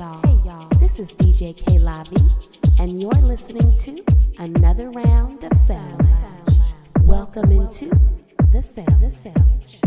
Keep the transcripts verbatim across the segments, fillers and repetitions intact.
y'all, hey y'all, this is D J K La V, and you're listening to another round of Sound Lounge. Welcome into the Sound Lounge.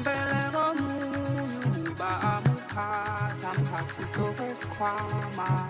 mbelewa mungu ba amupata mtatizo eskwama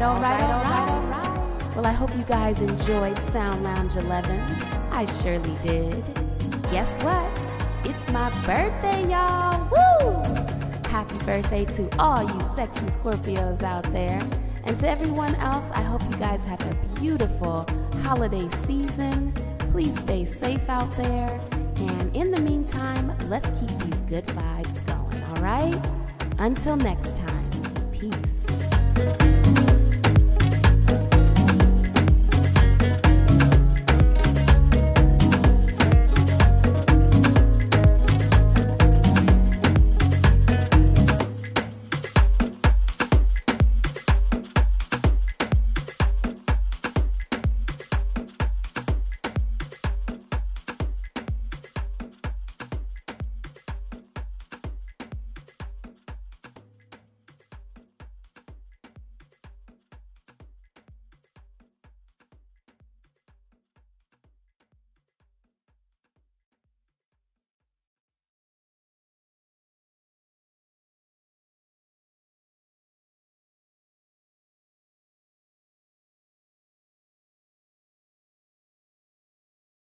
right, all right, all right. Well, I hope you guys enjoyed Sound Lounge eleven. I surely did. Guess what? It's my birthday, y'all. Woo! Happy birthday to all you sexy Scorpios out there. And to everyone else, I hope you guys have a beautiful holiday season. Please stay safe out there. And in the meantime, let's keep these good vibes going, all right? Until next time.